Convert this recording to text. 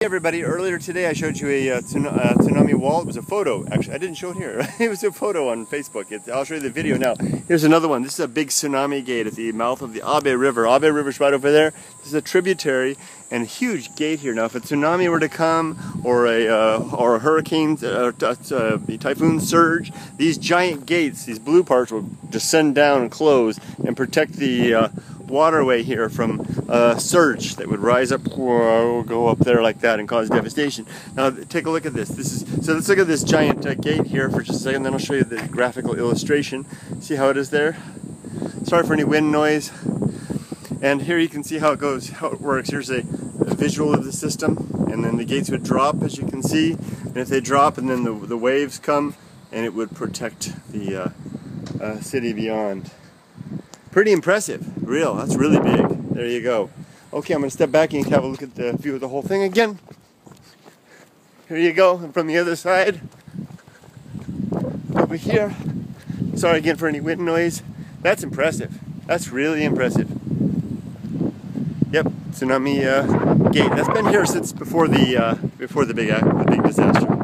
Hey everybody, earlier today I showed you a tsunami wall. It was a photo. Actually, I didn't show it here. It was a photo on Facebook. I'll show you the video now. Here's another one. This is a big tsunami gate at the mouth of the Abe River. Abe River's right over there. This is a tributary and a huge gate here. Now, if a tsunami were to come or a hurricane, a typhoon surge, these giant gates, these blue parts, will descend down and close and protect the waterway here from a surge that would rise up, go up there like that and cause devastation. Now take a look at this. So let's look at this giant gate here for just a second, then I'll show you the graphical illustration. See how it is there? Sorry for any wind noise. And here you can see how it goes, how it works. Here's a visual of the system, and then the gates would drop, as you can see, and if they drop, and then the waves come, and it would protect the city beyond. Pretty impressive. Real. That's really big. There you go. Okay, I'm going to step back and have a look at the view of the whole thing again. Here you go. And from the other side. Over here. Sorry again for any wind noise. That's impressive. That's really impressive. Yep. Tsunami gate. That's been here since before the big disaster.